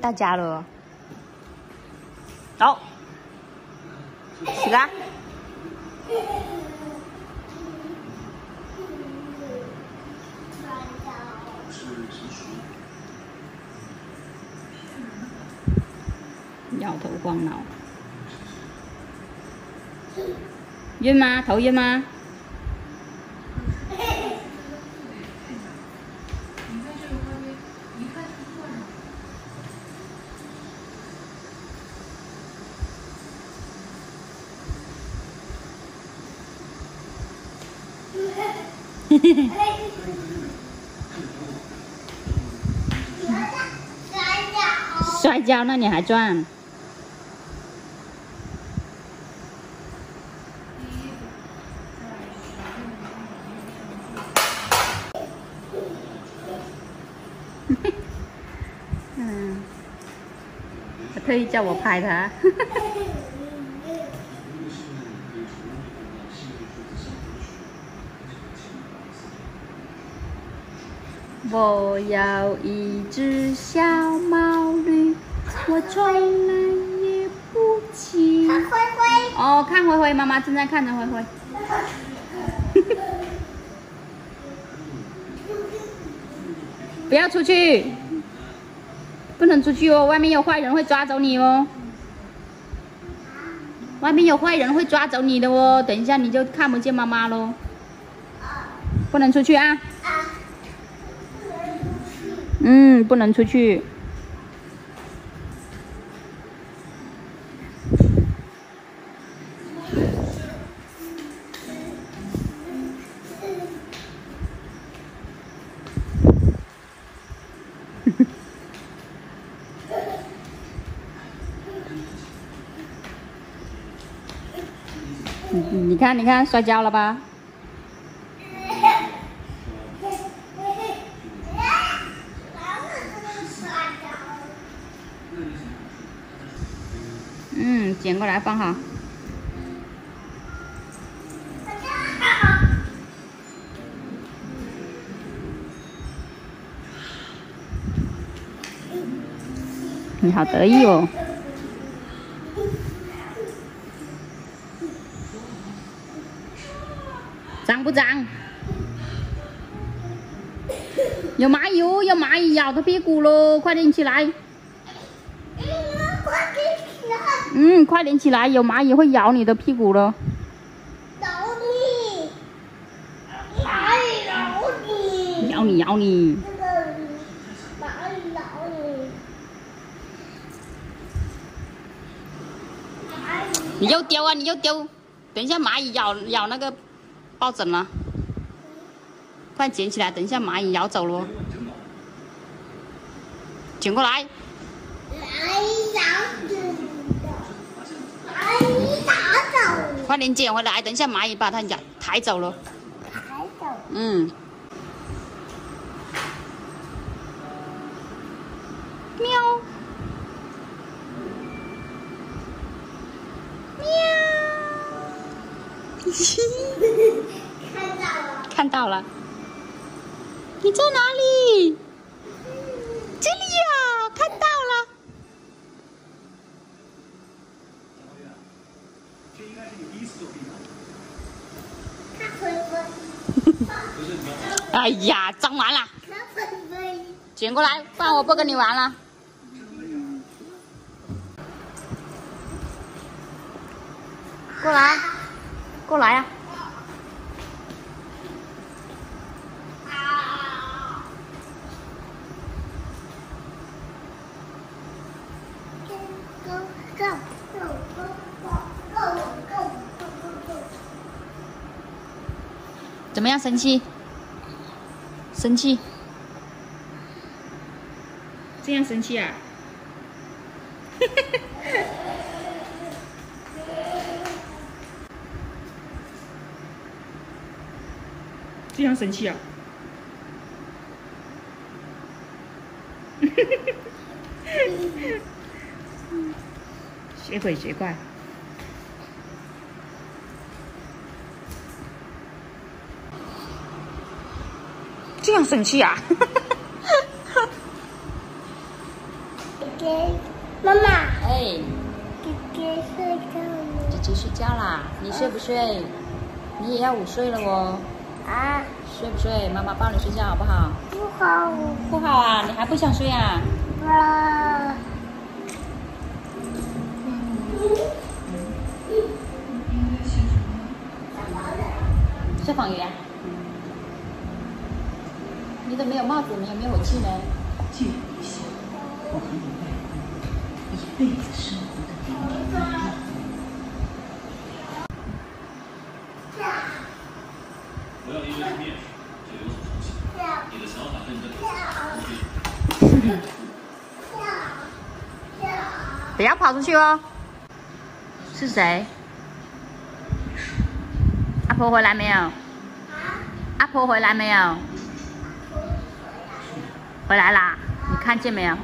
到家了，走，起来。 摇头晃脑，晕吗？头晕吗？嘿嘿嘿。摔跤，那你还转？ 他特意叫我拍他。我要一只小毛驴，我从来也不骑。看灰灰。哦，看灰灰，妈妈正在看着灰灰。不要出去。 不能出去哦，外面有坏人会抓走你哦。外面有坏人会抓走你的哦，等一下你就看不见妈妈咯。不能出去啊！嗯，不能出去。你看，你看，摔跤了吧？嗯，捡过来放好。你好得意哦！ 脏不脏？有蚂蚁哦，有蚂蚁咬他屁股喽！快点起来！嗯，快点起来！有蚂蚁会咬你的屁股喽！咬你！蚂蚁咬你！咬你咬你！蚂蚁咬你！你就丢啊！你就丢！等一下蚂蚁咬那个。 抱枕了，快捡起来！等一下蚂蚁咬走了，捡过来。蚂蚁咬走，蚂蚁打走。快点捡回来！等一下蚂蚁把它抬走了。抬走。嗯。喵。喵。嘿。 看到了，你在哪里？这里呀、啊，看到了。哎呀，脏完了，捡过来，不然我不跟你玩了。 过来，过来呀、啊！ 怎么样？生气？生气？这样生气啊？这样生气啊？学鬼学怪。 这样生气啊！姐妈妈。哎。姐姐睡觉了。姐姐睡觉啦？你睡不睡？你也要午睡了哦。啊。睡不睡？妈妈抱你睡觉好不好？不好。不好啊？你还不想睡啊？啊。 消防员，你都没有帽子，你有没有火气呢？借一下，我和你外公一辈子生活的点点滴滴。不要因为面就有所松懈，你的想法认真点。不要跑出去哦！是谁？ 阿婆回来没有？阿婆回来没有？回来啦！你看见没有？